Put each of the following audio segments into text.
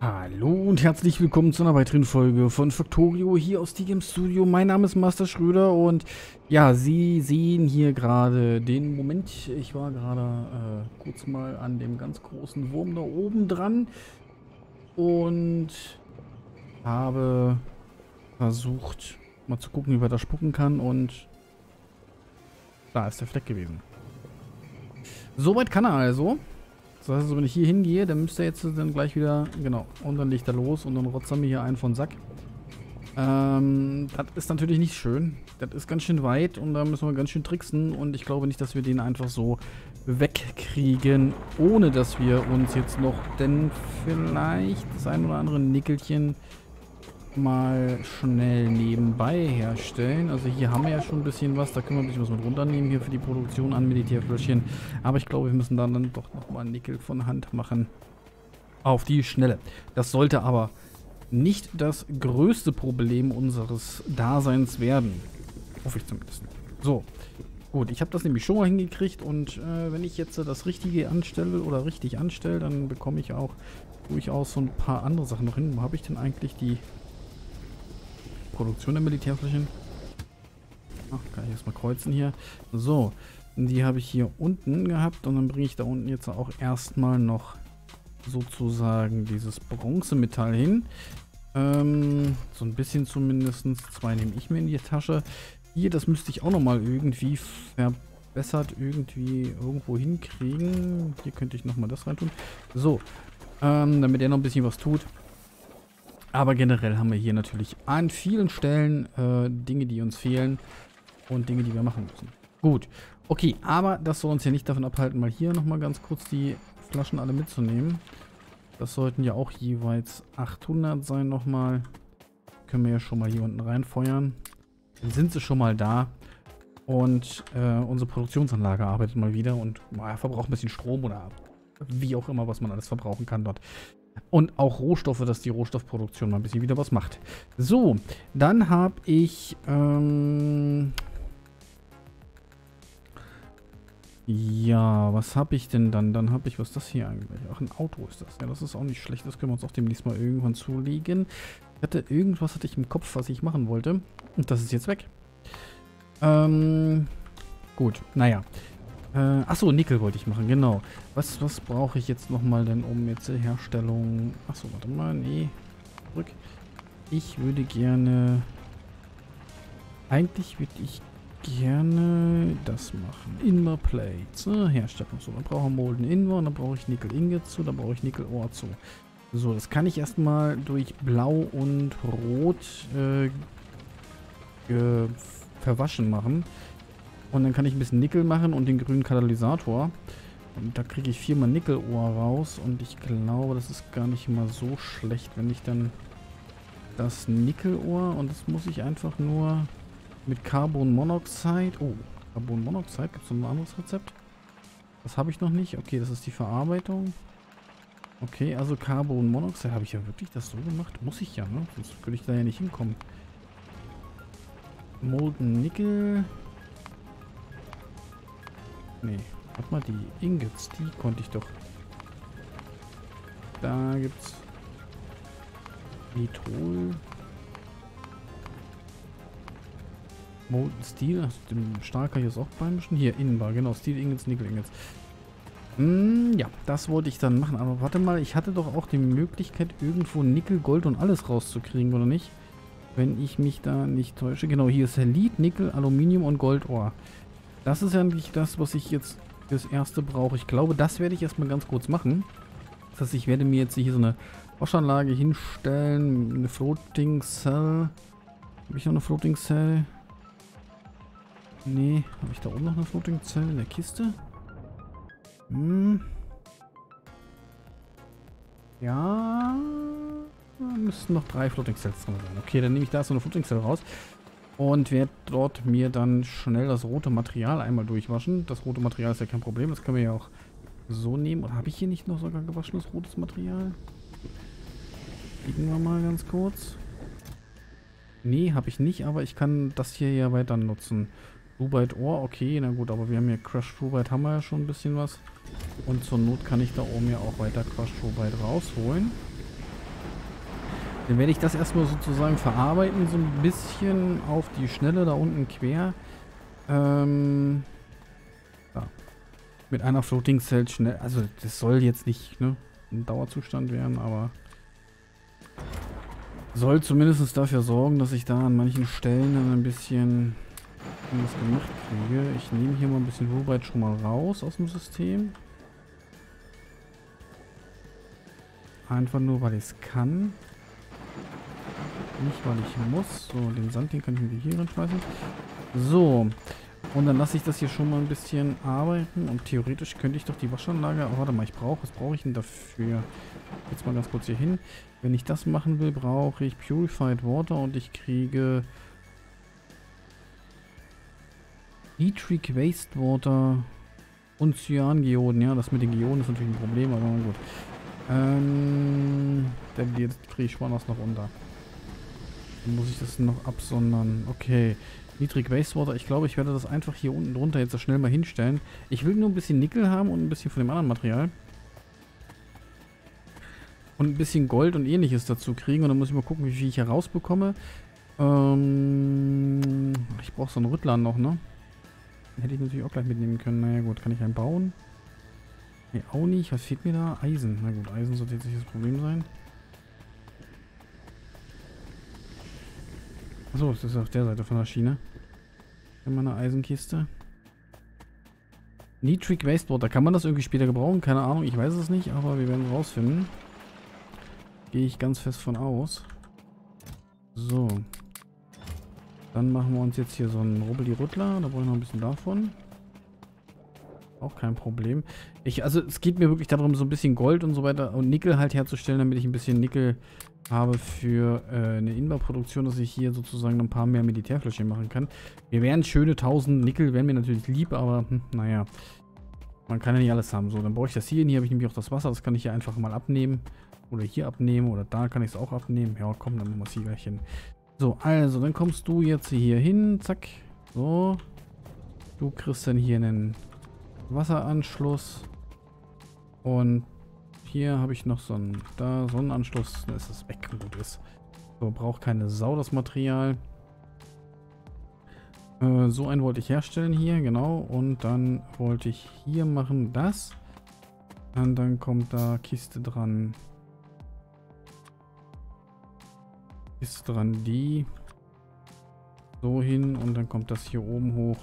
Hallo und herzlich willkommen zu einer weiteren Folge von Factorio hier aus Steel Games Studio. Mein Name ist Master Schröder und ja, Sie sehen hier gerade den Moment. Ich war gerade kurz mal an dem ganz großen Wurm da oben dran und habe versucht mal zu gucken, wie wir da spucken kann, und da ist der Fleck gewesen. Soweit kann er also. Das heißt, also, wenn ich hier hingehe, dann müsste er jetzt dann gleich wieder, genau, und dann legt er los und dann rotzt er mir hier einen von Sack. Das ist natürlich nicht schön. Das ist ganz schön weit und da müssen wir ganz schön tricksen, und ich glaube nicht, dass wir den einfach so wegkriegen, ohne dass wir uns jetzt noch denn vielleicht das ein oder andere Nickelchen mal schnell nebenbei herstellen. Also hier haben wir ja schon ein bisschen was, da können wir ein bisschen was mit runternehmen hier für die Produktion an Militärfläschchen, aber ich glaube, wir müssen dann doch nochmal Nickel von Hand machen. Auf die Schnelle. Das sollte aber nicht das größte Problem unseres Daseins werden. Hoffe ich zumindest. So. Gut, ich habe das nämlich schon mal hingekriegt, und wenn ich jetzt das Richtige anstelle oder richtig anstelle, dann bekomme ich auch durchaus so ein paar andere Sachen noch hin. Wo habe ich denn eigentlich die Produktion der Militärflächen? Ach, kann ich erstmal kreuzen hier. So, die habe ich hier unten gehabt, und dann bringe ich da unten jetzt auch erstmal noch sozusagen dieses Bronzemetall hin. So ein bisschen zumindest. Zwei nehme ich mir in die Tasche. Hier, das müsste ich auch nochmal irgendwie verbessert irgendwie irgendwo hinkriegen. Hier könnte ich nochmal das reintun. So, damit er noch ein bisschen was tut. Aber generell haben wir hier natürlich an vielen Stellen Dinge, die uns fehlen und Dinge, die wir machen müssen. Gut, okay, aber das soll uns ja nicht davon abhalten, mal hier nochmal ganz kurz die Flaschen alle mitzunehmen. Das sollten ja auch jeweils 800 sein nochmal. Können wir ja schon mal hier unten reinfeuern. Dann sind sie schon mal da. Und unsere Produktionsanlage arbeitet mal wieder und verbraucht ein bisschen Strom oder wie auch immer, was man alles verbrauchen kann dort. Und auch Rohstoffe, dass die Rohstoffproduktion mal ein bisschen wieder was macht. So, dann habe ich ja, was habe ich denn dann? Dann habe ich, was ist das hier eigentlich? Ach, ein Auto ist das. Ja, das ist auch nicht schlecht. Das können wir uns auch demnächst mal irgendwann zulegen. Ich hatte irgendwas hatte ich im Kopf, was ich machen wollte. Und das ist jetzt weg. Gut, naja. Achso, Nickel wollte ich machen, genau. Was brauche ich jetzt nochmal denn um jetzt Herstellung? Achso, warte mal, nee. Zurück. Ich würde gerne... Eigentlich würde ich gerne das machen. Inver Plates, Herstellung. So, dann brauche ich Molden Inver, dann brauche ich Nickel Ingots zu, dann brauche ich Nickel Ore zu. So, das kann ich erstmal durch Blau und Rot verwaschen machen. Und dann kann ich ein bisschen Nickel machen und den grünen Katalysator. Und da kriege ich 4-mal Nickelohr raus. Und ich glaube, das ist gar nicht mal so schlecht, wenn ich dann das Nickelohr... Und das muss ich einfach nur mit Carbonmonoxid... Oh, Carbonmonoxid? Gibt es noch ein anderes Rezept? Das habe ich noch nicht. Okay, das ist die Verarbeitung. Okay, also Carbonmonoxid. Habe ich ja wirklich das so gemacht? Muss ich ja, ne? Sonst würde ich da ja nicht hinkommen. Molten Nickel... Nee, warte mal, die Ingots, die konnte ich doch. Da gibt's Nitrol. Molten Steel, also dem Stahl kann ich das auch beimischen. Hier, Innenbar, genau, Steel Ingots, Nickel Ingots. Ja, das wollte ich dann machen, aber warte mal, ich hatte doch auch die Möglichkeit, irgendwo Nickel, Gold und alles rauszukriegen, oder nicht? Wenn ich mich da nicht täusche. Genau, hier ist Helit, Nickel, Aluminium und Goldohr. Das ist ja eigentlich das, was ich jetzt das erste brauche. Ich glaube, das werde ich erstmal ganz kurz machen. Das heißt, ich werde mir jetzt hier so eine Waschanlage hinstellen. Eine Floating Cell. Habe ich noch eine Floating Cell? Nee. Habe ich da oben noch eine Floating Cell in der Kiste? Hm. Ja. Da müssten noch 3 Floating Cells drin sein. Okay, dann nehme ich da so eine Floating Cell raus. Und werde dort mir dann schnell das rote Material einmal durchwaschen. Das rote Material ist ja kein Problem. Das können wir ja auch so nehmen. Oder habe ich hier nicht noch sogar gewaschenes rotes Material? Gucken wir mal ganz kurz. Nee, habe ich nicht. Aber ich kann das hier ja weiter nutzen. Rubite Ore, okay. Na gut, aber wir haben hier Crushed Rubite, haben wir ja schon ein bisschen was. Und zur Not kann ich da oben ja auch weiter Crushed Rubite rausholen. Dann werde ich das erstmal sozusagen verarbeiten, so ein bisschen auf die Schnelle da unten quer. Ja. Mit einer Floating Cell schnell. Also das soll jetzt nicht, ne, ein Dauerzustand werden, aber soll zumindest dafür sorgen, dass ich da an manchen Stellen dann ein bisschen was gemacht kriege. Ich nehme hier mal ein bisschen Wohlbreit schon mal raus aus dem System. Einfach nur, weil ich es kann. Nicht, weil ich muss. So, den Sand, den kann ich hier reinschmeißen. So. Und dann lasse ich das hier schon mal ein bisschen arbeiten. Und theoretisch könnte ich doch die Waschanlage... Oh, warte mal, ich brauche... Was brauche ich denn dafür? Jetzt mal ganz kurz hier hin. Wenn ich das machen will, brauche ich Purified Water und ich kriege... Nitric Wastewater und Cyan-Geoden. Ja, das mit den Geoden ist natürlich ein Problem, aber gut. Jetzt kriege ich Schwanas noch unter. Dann muss ich das noch absondern. Okay. Nitric Wastewater. Ich glaube, ich werde das einfach hier unten drunter jetzt so schnell mal hinstellen. Ich will nur ein bisschen Nickel haben und ein bisschen von dem anderen Material. Und ein bisschen Gold und ähnliches dazu kriegen. Und dann muss ich mal gucken, wie viel ich hier rausbekomme. Ich brauche so einen Rüttler noch, ne? Den hätte ich natürlich auch gleich mitnehmen können. Naja gut, kann ich einen bauen? Ne, auch nicht. Was fehlt mir da? Eisen. Na gut, Eisen sollte jetzt nicht das Problem sein. Achso, das ist auf der Seite von der Schiene. In meiner Eisenkiste. Nitric Wastewater. Kann man das irgendwie später gebrauchen? Keine Ahnung, ich weiß es nicht, aber wir werden es rausfinden. Gehe ich ganz fest von aus. So. Dann machen wir uns jetzt hier so einen Rubbeli-Rüttler. Da brauche ich noch ein bisschen davon. Auch kein Problem. Also es geht mir wirklich darum, so ein bisschen Gold und so weiter und Nickel halt herzustellen, damit ich ein bisschen Nickel habe für eine Inbar-Produktion, dass ich hier sozusagen ein paar mehr Militärfläschchen machen kann. Mir wären schöne 1000 Nickel, wären mir natürlich lieb, aber naja. Man kann ja nicht alles haben. So, dann brauche ich das hier. Hier habe ich nämlich auch das Wasser. Das kann ich hier einfach mal abnehmen. Oder hier abnehmen. Oder da kann ich es auch abnehmen. Ja, komm, dann machen wir es hier gleich hin. So, also, dann kommst du jetzt hier hin. Zack. So. Du kriegst dann hier einen Wasseranschluss. Und hier habe ich noch so einen Sonnenanschluss. Dann ist es weg, gut ist. So, braucht keine Sau das Material. So einen wollte ich herstellen hier, genau. Und dann wollte ich hier machen das. Und dann kommt da Kiste dran. Kiste dran, die. So hin. Und dann kommt das hier oben hoch.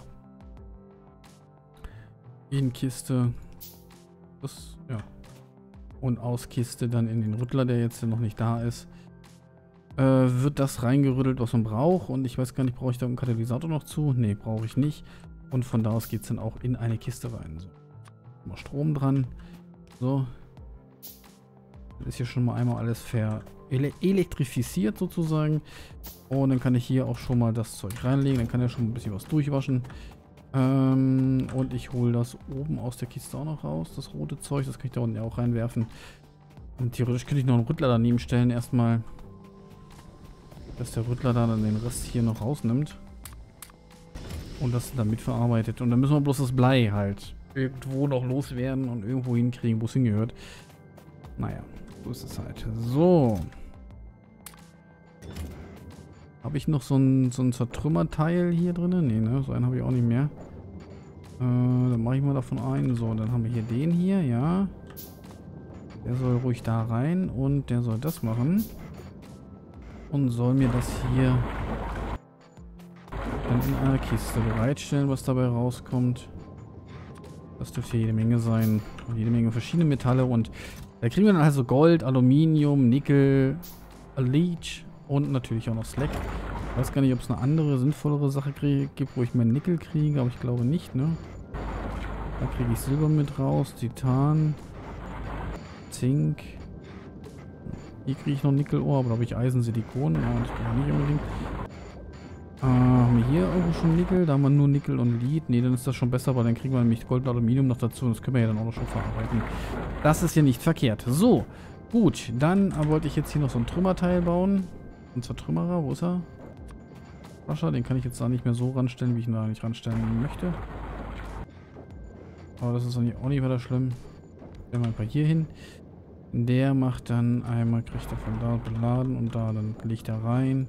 In Kiste. Das, ja. Und aus Kiste dann in den Rüttler, der jetzt noch nicht da ist, wird das reingerüttelt, was man braucht. Und ich weiß gar nicht, brauche ich da einen Katalysator noch zu? Ne, brauche ich nicht. Und von da aus geht es dann auch in eine Kiste rein. So. Mal Strom dran. So. Dann ist hier schon mal einmal alles elektrifiziert sozusagen. Und dann kann ich hier auch schon mal das Zeug reinlegen. Dann kann er schon ein bisschen was durchwaschen. Und ich hole das oben aus der Kiste auch noch raus, das rote Zeug, das kann ich da unten ja auch reinwerfen. Und theoretisch könnte ich noch einen Rüttler daneben stellen erstmal, dass der Rüttler da dann den Rest hier noch rausnimmt und das dann mitverarbeitet. Und dann müssen wir bloß das Blei halt irgendwo noch loswerden und irgendwo hinkriegen, wo es hingehört. Naja, so ist es halt. So. Habe ich noch so ein Zertrümmerteil hier drin? Nee, ne? So einen habe ich auch nicht mehr. Dann mache ich mal davon einen. So, dann haben wir hier den hier, ja. Der soll ruhig da rein und der soll das machen. Und soll mir das hier dann in einer Kiste bereitstellen, was dabei rauskommt. Das dürfte jede Menge sein. Und jede Menge verschiedene Metalle. Und da kriegen wir dann also Gold, Aluminium, Nickel, Leech. Und natürlich auch noch Slack. Ich weiß gar nicht, ob es eine andere, sinnvollere Sache gibt, wo ich mehr Nickel kriege, aber ich glaube nicht, ne? Da kriege ich Silber mit raus, Titan, Zink. Hier kriege ich noch Nickelohr, aber da habe ich Eisen, Silikon. Ja, das brauche ich nicht unbedingt. Haben wir hier irgendwo schon Nickel? Da haben wir nur Nickel und Lead. Ne, dann ist das schon besser, weil dann kriegen wir nämlich Gold und Aluminium noch dazu. Und das können wir ja dann auch noch schon verarbeiten. Das ist ja nicht verkehrt. So, gut. Dann wollte ich jetzt hier noch so ein Trümmerteil bauen. Ein Zertrümmerer, wo ist er? Rascher, den kann ich jetzt da nicht mehr so ranstellen, wie ich ihn da nicht ranstellen möchte. Aber das ist auch nicht weiter schlimm. Stellen wir ein paar hier hin. Der macht dann einmal, kriegt er von da beladen und da, dann liegt er rein.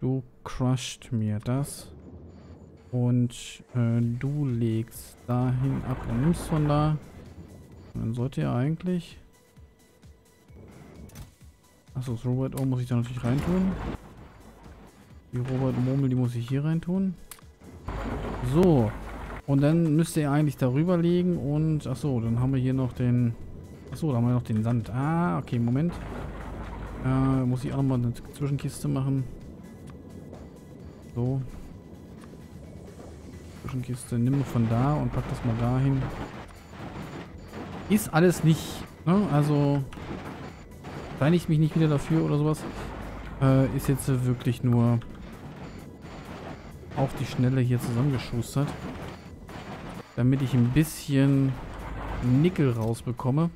Du crusht mir das. Und du legst dahin ab und nimmst von da. Und dann sollte er eigentlich... Achso, das Robot-O muss ich da natürlich reintun. Die Robot-Murmel, die muss ich hier reintun. So. Und dann müsste er eigentlich darüber liegen und... Achso, dann haben wir hier noch den... Achso, da haben wir noch den Sand. Ah, okay, Moment. Muss ich auch nochmal eine Zwischenkiste machen. So. Zwischenkiste, nimm von da und pack das mal dahin. Ist alles nicht, ne? Also, reinige ich mich nicht wieder dafür oder sowas. Ist jetzt wirklich nur auf die Schnelle hier zusammengeschustert. Damit ich ein bisschen Nickel rausbekomme.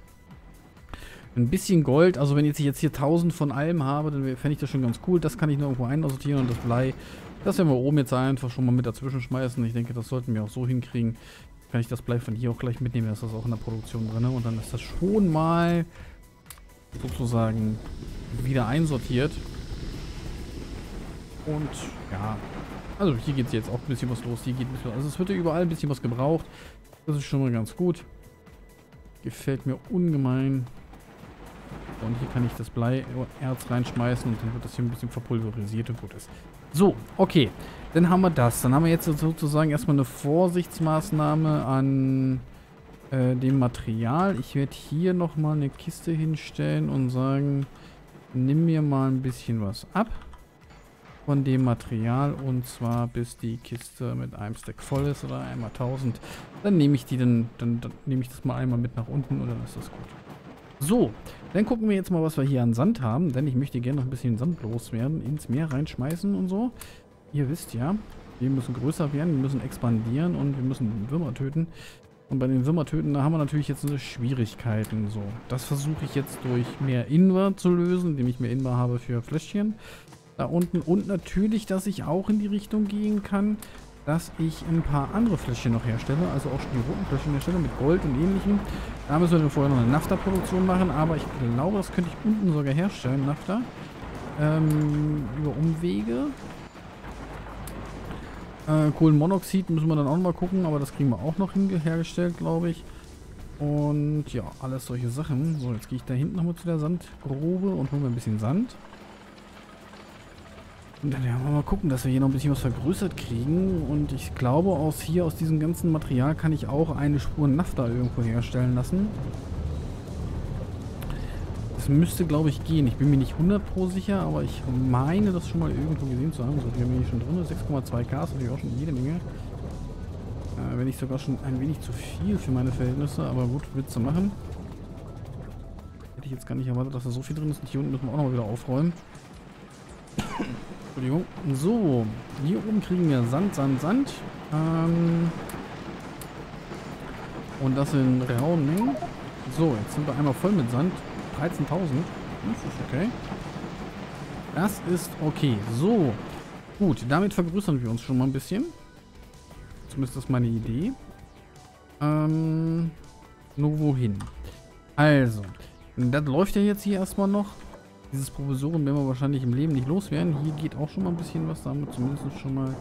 Ein bisschen Gold. Also wenn ich jetzt hier 1000 von allem habe, dann fände ich das schon ganz cool. Das kann ich noch irgendwo einsortieren und das Blei, das werden wir oben jetzt einfach schon mal mit dazwischen schmeißen. Ich denke, das sollten wir auch so hinkriegen. Kann ich das Blei von hier auch gleich mitnehmen. Das ist auch in der Produktion drin. Und dann ist das schon mal sozusagen wieder einsortiert. Und ja, also hier geht es jetzt auch ein bisschen was los. Hier geht ein bisschen was. Also es wird ja überall ein bisschen was gebraucht. Das ist schon mal ganz gut. Gefällt mir ungemein. Und hier kann ich das Bleierz reinschmeißen und dann wird das hier ein bisschen verpulverisiert und gut ist. So, okay. Dann haben wir das. Dann haben wir jetzt sozusagen erstmal eine Vorsichtsmaßnahme an dem Material. Ich werde hier nochmal eine Kiste hinstellen und sagen, nimm mir mal ein bisschen was ab von dem Material. Und zwar bis die Kiste mit einem Stack voll ist oder einmal 1000. Dann nehme ich die, dann nehme ich das mal einmal mit nach unten und dann ist das gut. So, dann gucken wir jetzt mal, was wir hier an Sand haben, denn ich möchte gerne noch ein bisschen Sand loswerden, ins Meer reinschmeißen und so. Ihr wisst ja, wir müssen größer werden, wir müssen expandieren und wir müssen Würmer töten. Und bei den Würmer töten, da haben wir natürlich jetzt Schwierigkeiten. So, das versuche ich jetzt durch mehr Invar zu lösen, indem ich mehr Invar habe für Fläschchen da unten. Und natürlich, dass ich auch in die Richtung gehen kann, dass ich ein paar andere Fläschchen noch herstelle, also auch schon die roten Fläschchen herstelle mit Gold und ähnlichem. Da müssen wir vorher noch eine Nafta-Produktion machen, aber ich glaube, das könnte ich unten sogar herstellen, Nafta. Über Umwege. Kohlenmonoxid müssen wir dann auch mal gucken, aber das kriegen wir auch noch hergestellt, glaube ich. Und ja, alles solche Sachen. So, jetzt gehe ich da hinten nochmal zu der Sandgrube und hole mir ein bisschen Sand. Und dann werden wir mal gucken, dass wir hier noch ein bisschen was vergrößert kriegen. Und ich glaube, aus diesem ganzen Material kann ich auch eine Spur Nafta irgendwo herstellen lassen. Das müsste, glaube ich, gehen. Ich bin mir nicht 100% sicher, aber ich meine, das schon mal irgendwo gesehen zu haben. So, hier bin ich schon drin. 6,2K ist natürlich auch schon jede Menge. Wenn nicht sogar schon ein wenig zu viel für meine Verhältnisse, aber gut, Witze machen. Hätte ich jetzt gar nicht erwartet, dass da so viel drin ist. Und hier unten müssen wir auch nochmal wieder aufräumen. Entschuldigung. So, hier oben kriegen wir Sand. Und das in rauen Mengen. So, jetzt sind wir einmal voll mit Sand. 13.000. Das ist okay. Das ist okay. So, gut. Damit vergrößern wir uns schon mal ein bisschen. Zumindest ist das meine Idee. Nur wohin? Also, das läuft ja jetzt hier erstmal noch. Dieses Provisorium werden wir wahrscheinlich im Leben nicht loswerden. Hier geht auch schon mal ein bisschen was. Da haben wir zumindest schon mal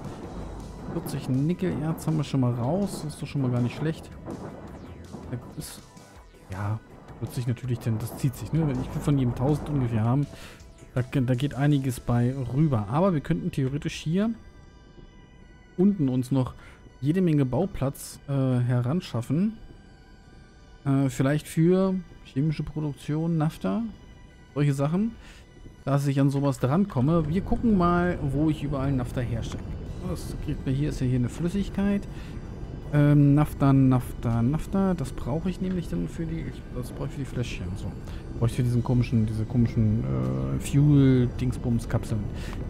40 Nickelerz haben wir schon mal raus. Das ist doch schon mal gar nicht schlecht. Ja, wird sich natürlich, denn das zieht sich. Ne? Wenn ich von jedem 1000 ungefähr haben, da geht einiges bei rüber. Aber wir könnten theoretisch hier unten uns noch jede Menge Bauplatz heranschaffen. Vielleicht für chemische Produktion, Nafta. Solche Sachen, dass ich an sowas drankomme. Wir gucken mal, wo ich überall Nafta herstelle. Das kriegt man hier, ist ja hier eine Flüssigkeit. Nafta. Das brauche ich nämlich dann für die. Das brauche ich für die Fläschchen. So. Brauche ich für diese komischen Fuel-Dingsbums-Kapseln.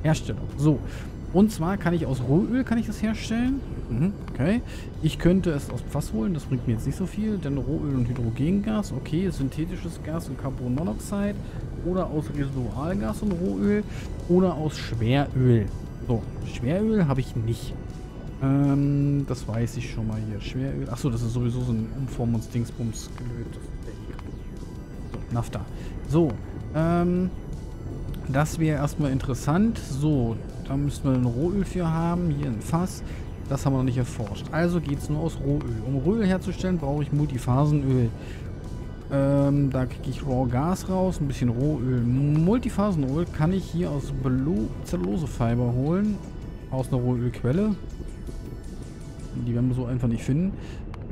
Herstellung. So. Und zwar kann ich das herstellen. Okay. Ich könnte es aus Fass holen, das bringt mir jetzt nicht so viel. Denn Rohöl und Hydrogengas, okay, synthetisches Gas und Carbonmonoxid. Oder aus Residualgas und Rohöl. Oder aus Schweröl. So, Schweröl habe ich nicht. Das weiß ich schon mal hier. Schweröl. Achso, das ist sowieso so ein Umformungs-Dingsbums-Gelöt. Nafta. So, das wäre erstmal interessant. So, da müssen wir ein Rohöl für haben. Hier ein Fass. Das haben wir noch nicht erforscht. Also geht es nur aus Rohöl. Um Rohöl herzustellen, brauche ich Multiphasenöl. Da kriege ich Raw Gas raus, ein bisschen Rohöl. Multiphasenöl kann ich hier aus Zellulosefiber holen. Aus einer Rohölquelle. Die werden wir so einfach nicht finden.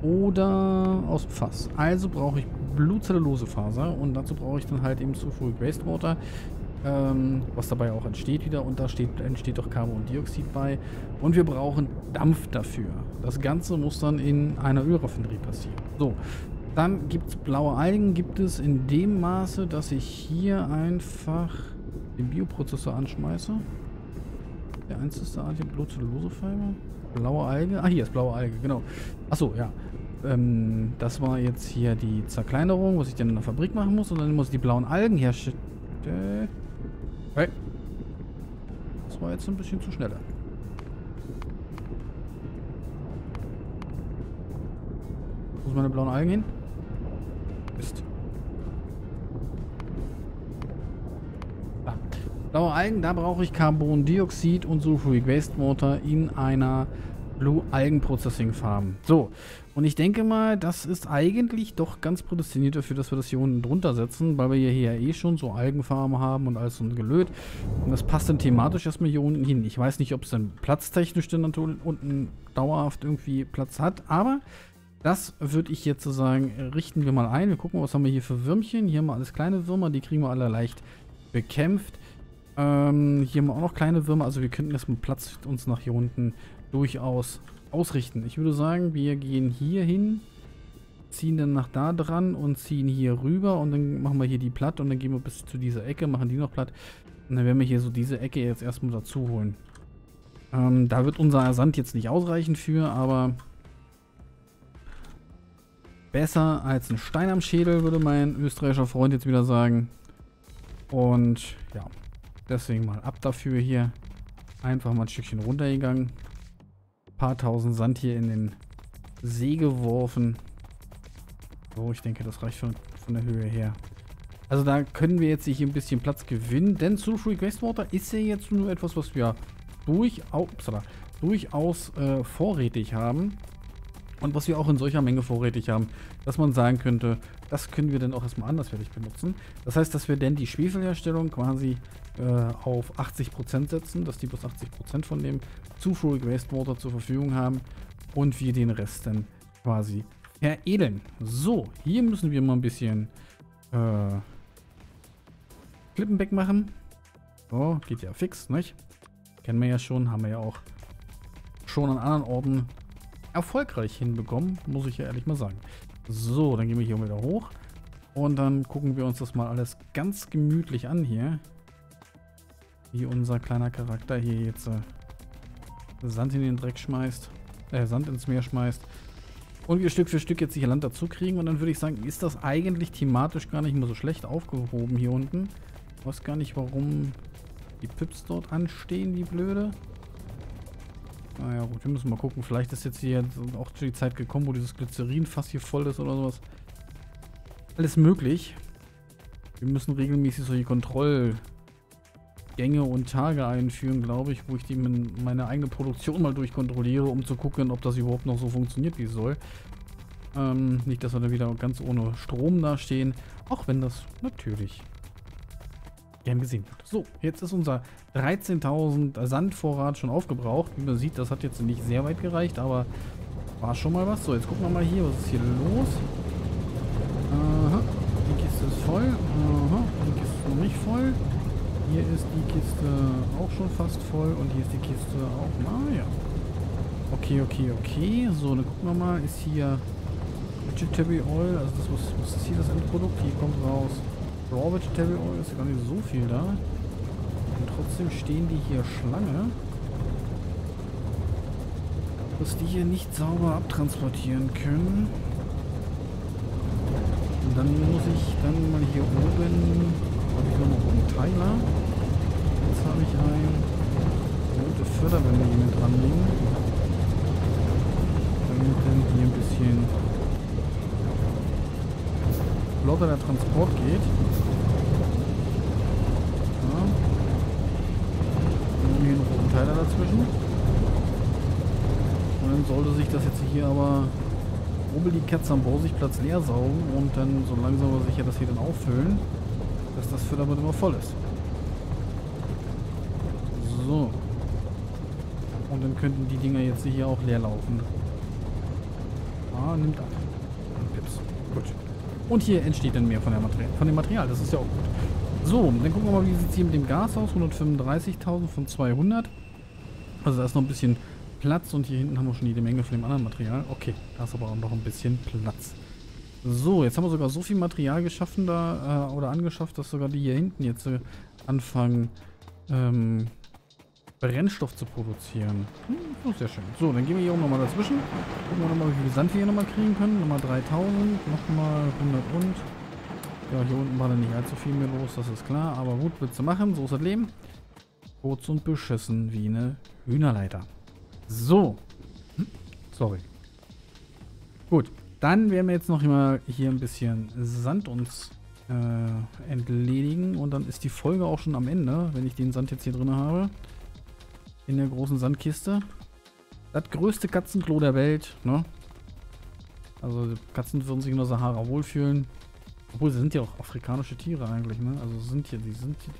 Oder aus dem Fass. Also brauche ich Blutzellulosefaser und dazu brauche ich dann halt eben Sulfuric Wastewater, was dabei auch entsteht wieder. Und da entsteht doch Carbondioxid bei. Und wir brauchen Dampf dafür. Das Ganze muss dann in einer Ölraffinerie passieren. So. Dann gibt es blaue Algen, gibt es in dem Maße, dass ich hier einfach den Bioprozessor anschmeiße. Der einzige Art hier, Blutzellulosefiber. Blaue Alge. Ah, hier ist blaue Alge, genau. Achso, ja. Das war jetzt hier die Zerkleinerung, was ich dann in der Fabrik machen muss. Und dann muss ich die blauen Algen herstellen. Hey. Das war jetzt ein bisschen zu schneller. Wo sind meine blauen Algen hin? Mist. Ah. Blaue Algen, da brauche ich Carbondioxid und Sulfuric Wastewater in einer Blue Algen Processing Farm. So, und ich denke mal, das ist eigentlich doch ganz prädestiniert dafür, dass wir das hier unten drunter setzen, weil wir hier ja eh schon so Algenfarmen haben und alles und gelöt. Und das passt dann thematisch erstmal hier unten hin. Ich weiß nicht, ob es dann platztechnisch dann natürlich unten dauerhaft irgendwie Platz hat, aber das würde ich jetzt so sagen, richten wir mal ein. Wir gucken, was haben wir hier für Würmchen. Hier haben wir alles kleine Würmer, die kriegen wir alle leicht bekämpft. Hier haben wir auch noch kleine Würmer, also wir könnten erstmal Platz uns nach hier unten durchaus ausrichten. Ich würde sagen, wir gehen hier hin, ziehen dann nach da dran und ziehen hier rüber und dann machen wir hier die platt und dann gehen wir bis zu dieser Ecke, machen die noch platt und dann werden wir hier so diese Ecke jetzt erstmal dazu holen. Da wird unser Sand jetzt nicht ausreichen für, aber besser als ein Stein am Schädel, würde mein österreichischer Freund jetzt wieder sagen. Und ja, deswegen mal ab dafür hier. Einfach mal ein Stückchen runtergegangen. Paar tausend Sand hier in den See geworfen. So, ich denke, das reicht schon von der Höhe her. Also da können wir jetzt hier ein bisschen Platz gewinnen, denn Sulfuric Wastewater ist ja jetzt nur etwas, was wir durchaus vorrätig haben. Und was wir auch in solcher Menge vorrätig haben, dass man sagen könnte, das können wir dann auch erstmal anderswertig benutzen. Das heißt, dass wir dann die Schwefelherstellung quasi auf 80% setzen, dass die bloß 80% von dem Sulfuric Wastewater zur Verfügung haben und wir den Rest dann quasi veredeln. So, hier müssen wir mal ein bisschen Klippenbeck machen. So, geht ja fix, nicht? Kennen wir ja schon, haben wir ja auch schon an anderen Orten erfolgreich hinbekommen, muss ich ja ehrlich mal sagen. So, dann gehen wir hier wieder hoch und dann gucken wir uns das mal alles ganz gemütlich an hier. Wie unser kleiner Charakter hier jetzt Sand in den Dreck schmeißt, Sand ins Meer schmeißt und wir Stück für Stück jetzt hier Land dazu kriegen und dann würde ich sagen, ist das eigentlich thematisch gar nicht mehr so schlecht aufgehoben hier unten. Ich weiß gar nicht, warum die Pips dort anstehen, die Blöde. Naja gut, wir müssen mal gucken. Vielleicht ist jetzt hier auch zu die Zeit gekommen, wo dieses Glycerinfass hier voll ist oder sowas. Alles möglich. Wir müssen regelmäßig solche Kontrollgänge und Tage einführen, glaube ich, wo ich die meine eigene Produktion mal durchkontrolliere, um zu gucken, ob das überhaupt noch so funktioniert, wie es soll. Nicht, dass wir da wieder ganz ohne Strom dastehen, auch wenn das natürlich gern gesehen wird. So, jetzt ist unser 13.000 Sandvorrat schon aufgebraucht. Wie man sieht, das hat jetzt nicht sehr weit gereicht, aber war schon mal was. So, jetzt gucken wir mal hier, was ist hier los? Aha, die Kiste ist voll. Aha, die Kiste ist noch nicht voll. Hier ist die Kiste auch schon fast voll und hier ist die Kiste auch, naja. Okay, okay, okay. So, dann gucken wir mal, ist hier Vegetable Oil, also das was ist hier das Endprodukt? Hier kommt raus Raw Vegetable Oil, ist ja gar nicht so viel da. Und trotzdem stehen die hier Schlange. Dass die hier nicht sauber abtransportieren können. Und dann muss ich dann mal hier oben. Habe ich noch einen Teiler. Jetzt habe ich eine rote Förderbände hier mit dran liegen. Damit dann hier ein bisschen Auto der Transport geht. Ja. Hier einen roten Teiler dazwischen. Und dann sollte sich das jetzt hier aber oben die Katze am Bausichtplatz leer saugen und dann so langsam aber sicher das hier dann auffüllen, dass das Füllerbad immer voll ist. So. Und dann könnten die Dinger jetzt hier auch leer laufen. Ah, nimmt ab. Pips. Gut. Und hier entsteht dann mehr von dem Material. Das ist ja auch gut. So, dann gucken wir mal, wie sieht es hier mit dem Gas aus. 135.000 von 200. Also da ist noch ein bisschen Platz. Und hier hinten haben wir schon jede Menge von dem anderen Material. Okay, da ist aber auch noch ein bisschen Platz. So, jetzt haben wir sogar so viel Material geschaffen da, oder angeschafft, dass sogar die hier hinten jetzt anfangen, Brennstoff zu produzieren. Das ist ja schön. So, dann gehen wir hier oben nochmal dazwischen. Gucken wir nochmal, wie viel Sand wir hier nochmal kriegen können. Nochmal 3000, nochmal 100 und... Ja, hier unten war dann nicht allzu viel mehr los, das ist klar. Aber gut, willst du machen, so ist das Leben. Kurz und beschissen wie eine Hühnerleiter. So. Sorry. Gut, dann werden wir jetzt noch immer hier ein bisschen Sand uns entledigen. Und dann ist die Folge auch schon am Ende, wenn ich den Sand jetzt hier drin habe. In der großen Sandkiste. Das größte Katzenklo der Welt, ne? Also Katzen würden sich in der Sahara wohlfühlen. Obwohl, sie sind ja auch afrikanische Tiere eigentlich, ne? Also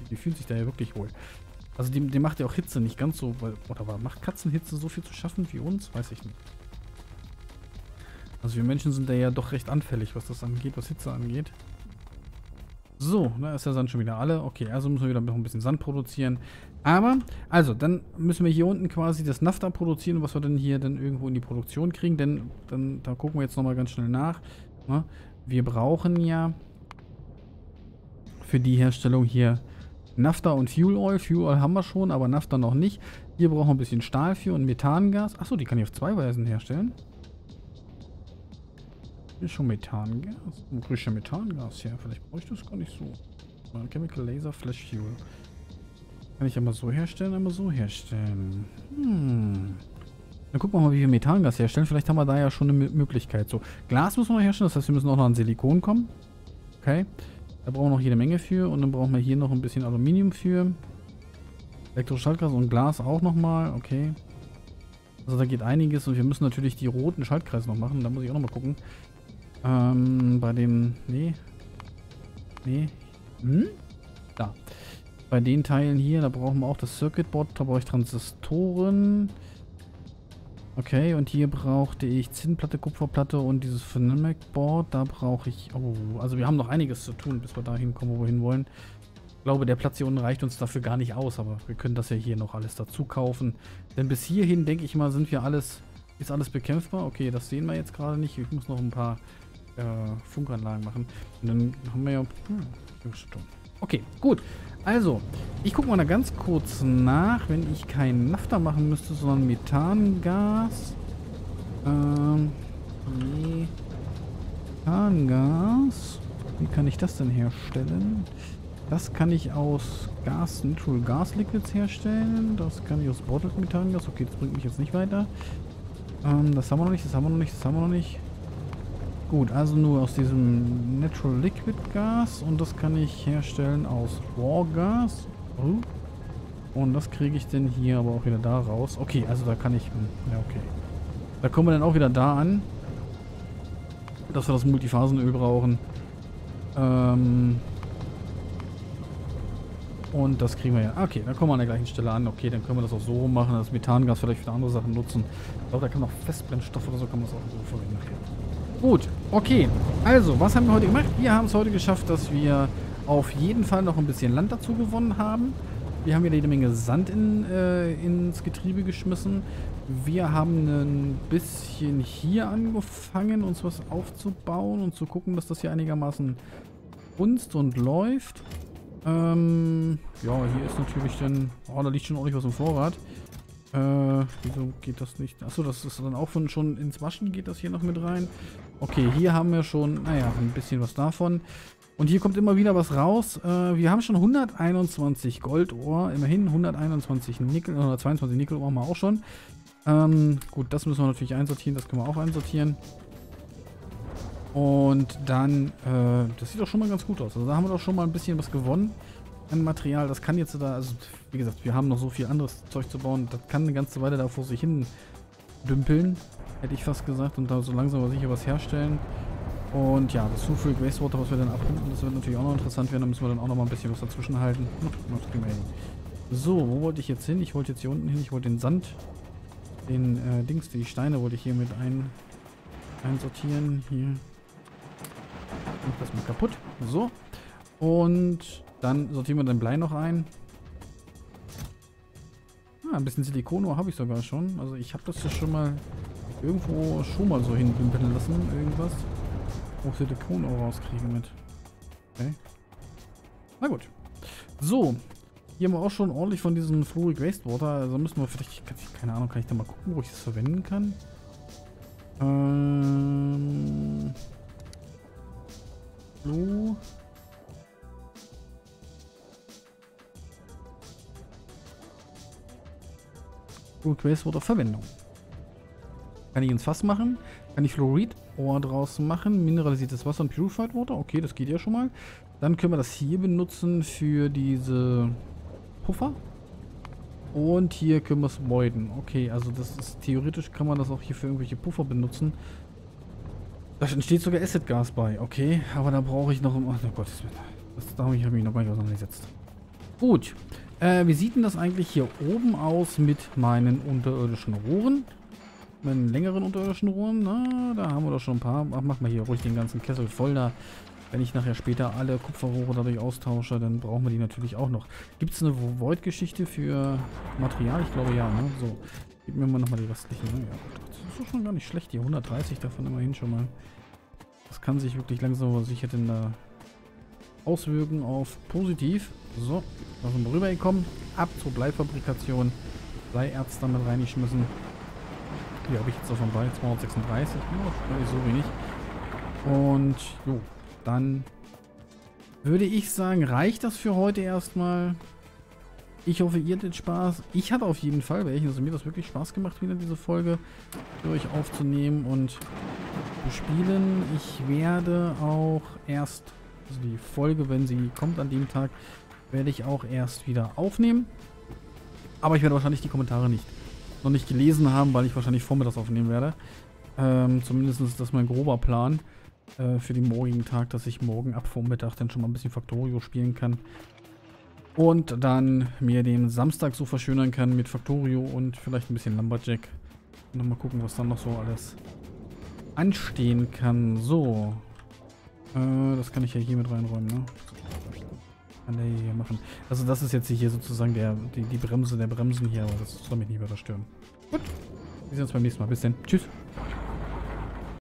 die fühlen sich da ja wirklich wohl. Also die macht ja auch Hitze nicht ganz so, oder macht Katzenhitze so viel zu schaffen wie uns? Weiß ich nicht. Also wir Menschen sind da ja doch recht anfällig, was das angeht, was Hitze angeht. So, da ist der Sand schon wieder alle. Okay, also müssen wir wieder noch ein bisschen Sand produzieren. Aber, also, dann müssen wir hier unten quasi das Nafta produzieren, was wir dann hier dann irgendwo in die Produktion kriegen. Denn da gucken wir jetzt nochmal ganz schnell nach. Ne? Wir brauchen ja für die Herstellung hier Nafta und Fuel Oil. Fuel Oil haben wir schon, aber Nafta noch nicht. Hier brauchen wir ein bisschen Stahl für und Methangas. Achso, die kann ich auf zwei Weisen herstellen. Ist schon Methangas. Wo kriege ich denn Methangas her? Vielleicht brauche ich das gar nicht so. Chemical Laser Flash Fuel. Kann ich einmal so herstellen, einmal so herstellen. Dann gucken wir mal, wie wir Methangas herstellen. Vielleicht haben wir da ja schon eine Möglichkeit. So, Glas müssen wir herstellen. Das heißt, wir müssen auch noch an Silikon kommen. Okay. Da brauchen wir noch jede Menge für. Und dann brauchen wir hier noch ein bisschen Aluminium für. Elektroschaltgas und Glas auch nochmal. Okay. Also da geht einiges. Und wir müssen natürlich die roten Schaltkreise noch machen. Da muss ich auch nochmal gucken. Bei dem... Nee. Nee. Hm? Da. Bei den Teilen hier, da brauchen wir auch das Circuit Board. Da brauche ich Transistoren. Okay, und hier brauchte ich Zinnplatte, Kupferplatte und dieses Phonemic Board. Da brauche ich... Oh, also wir haben noch einiges zu tun, bis wir da hinkommen, wo wir hinwollen. Ich glaube, der Platz hier unten reicht uns dafür gar nicht aus. Aber wir können das ja hier noch alles dazu kaufen. Denn bis hierhin, denke ich mal, sind wir alles... Ist alles bekämpfbar? Okay, das sehen wir jetzt gerade nicht. Ich muss noch ein paar Funkanlagen machen. Und dann haben wir ja... Okay, gut. Also, ich gucke mal da ganz kurz nach, wenn ich kein Nafta machen müsste, sondern Methangas. Methangas. Wie kann ich das denn herstellen? Das kann ich aus Gas, Natural Gas Liquids herstellen. Das kann ich aus Bottled Methangas. Okay, das bringt mich jetzt nicht weiter. Das haben wir noch nicht, das haben wir noch nicht, das haben wir noch nicht. Gut, also nur aus diesem Natural Liquid Gas und das kann ich herstellen aus Raw Gas. Und das kriege ich denn hier aber auch wieder da raus. Okay, also da kann ich... Ja, okay. Da kommen wir dann auch wieder da an, dass wir das Multiphasenöl brauchen. Und das kriegen wir ja. Okay, dann kommen wir an der gleichen Stelle an. Okay, dann können wir das auch so machen, das Methangas vielleicht für andere Sachen nutzen. Ich glaube, da kann man auch Festbrennstoff oder so, kann man das auch so verwenden nachher. Gut, okay. Also, was haben wir heute gemacht? Wir haben es heute geschafft, dass wir auf jeden Fall noch ein bisschen Land dazu gewonnen haben. Wir haben wieder jede Menge Sand ins Getriebe geschmissen. Wir haben ein bisschen hier angefangen, uns was aufzubauen und zu gucken, dass das hier einigermaßen funzt und läuft. Ja, hier ist natürlich dann... Oh, da liegt schon ordentlich was im Vorrat. Wieso geht das nicht? Achso, das ist dann auch schon ins Waschen geht das hier noch mit rein. Okay, hier haben wir schon, naja, ein bisschen was davon. Und hier kommt immer wieder was raus. Wir haben schon 121 Goldohr, immerhin 121 Nickel, 122 Nickelohr haben wir auch schon. Gut, das müssen wir natürlich einsortieren, das können wir auch einsortieren. Und dann, das sieht doch schon mal ganz gut aus. Also da haben wir doch schon mal ein bisschen was gewonnen an Material. Das kann jetzt da, also wie gesagt, wir haben noch so viel anderes Zeug zu bauen. Das kann eine ganze Weile da vor sich hin dümpeln, hätte ich fast gesagt. Und da so langsam aber sicher was herstellen. Und ja, das Sulfuric Wastewater, was wir dann abrunden, das wird natürlich auch noch interessant werden. Da müssen wir dann auch noch mal ein bisschen was dazwischen halten. Das kriegen wir hin. So, wo wollte ich jetzt hin? Ich wollte jetzt hier unten hin. Ich wollte den Sand, den Dings, die Steine wollte ich hier mit einsortieren. Hier. Und das mal kaputt. So. Und dann sortieren wir den Blei noch ein. Ah, ein bisschen Silikon habe ich sogar schon. Also ich habe das ja schon mal irgendwo so hinbinden lassen. Irgendwas. Auch Silikon rauskriegen mit. Okay. Na gut. So. Hier haben wir auch schon ordentlich von diesem Fluoric Wastewater. Also müssen wir vielleicht, keine Ahnung, kann ich da mal gucken, wo ich das verwenden kann? So. Fluoric Wastewater Verwendung. Kann ich ins Fass machen? Kann ich Fluorid-Ohr draus machen? Mineralisiertes Wasser und Purified Water? Okay, das geht ja schon mal. Dann können wir das hier benutzen für diese Puffer. Und hier können wir es beuten. Okay, also das ist theoretisch, kann man das auch hier für irgendwelche Puffer benutzen. Da entsteht sogar Acid-Gas bei. Okay, aber da brauche ich noch... Oh Gott, da habe ich mich noch gar nicht auseinandergesetzt. Gut. Wie sieht denn das eigentlich hier oben aus mit meinen unterirdischen Rohren? Meinen längeren unterirdischen Rohren? Na, da haben wir doch schon ein paar. Ach, mach mal hier ruhig den ganzen Kessel voll da. Wenn ich nachher später alle Kupferrohre dadurch austausche, dann brauchen wir die natürlich auch noch. Gibt es eine Void-Geschichte für Material? Ich glaube ja, ne? So, gib mir mal nochmal die restlichen. Ja, das ist schon gar nicht schlecht, die 130 davon immerhin schon mal. Das kann sich wirklich langsam aber sicher denn da auswirken auf positiv. So, da sind wir rübergekommen. Ab zur Bleifabrikation. Bleierz damit reingeschmissen. Hier habe ich jetzt davon bei 236. Ja, so wenig. Und, jo. Dann würde ich sagen, reicht das für heute erstmal. Ich hoffe, ihr hattet Spaß. Ich hatte auf jeden Fall welchen. Also mir hat das wirklich Spaß gemacht, wieder diese Folge für euch aufzunehmen und zu spielen. Ich werde auch erst, also die Folge, wenn sie kommt an dem Tag, werde ich auch erst wieder aufnehmen. Aber ich werde wahrscheinlich die Kommentare noch nicht gelesen haben, weil ich wahrscheinlich vormittags aufnehmen werde. Zumindest ist das mein grober Plan für den morgigen Tag, dass ich morgen ab Vormittag dann schon mal ein bisschen Factorio spielen kann. Und dann mir den Samstag so verschönern kann mit Factorio und vielleicht ein bisschen Lumberjack. Und dann mal gucken, was dann noch so alles anstehen kann. So. Das kann ich ja hier mit reinräumen, ne? Kann der hier machen. Also das ist jetzt hier sozusagen die Bremse der Bremsen hier, aber das soll mich nicht weiter stören. Gut. Wir sehen uns beim nächsten Mal. Bis dann. Tschüss.